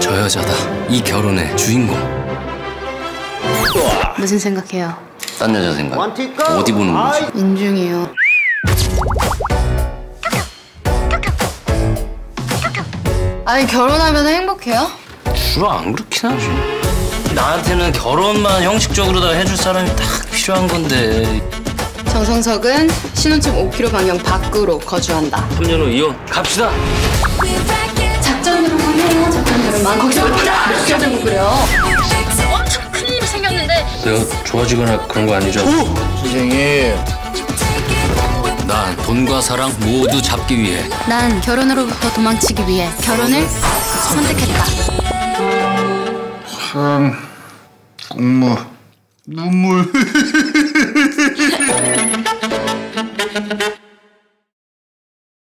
저 여자다. 이 결혼의 주인공. 무슨 생각해요? 딴 여자 생각. 어디 보는 거지? 인중이요. 아니 결혼하면 행복해요? 주로 안 그렇긴 하지. 나한테는 결혼만 형식적으로 다 해줄 사람이 딱 필요한 건데. 정성석은 신혼집 5km 반경 밖으로 거주한다. 3년 후 이혼. 갑시다. 작전으로만 해요. 작전으로만. 거기서 작전으로 그래요. 엄청 큰일이 생겼는데. 내가 좋아지거나 그런 거 아니죠? 선생님. 난 돈과 사랑 모두 잡기 위해, 난 결혼으로부터 도망치기 위해 결혼을 선택했다. 사랑, 공모, 눈물.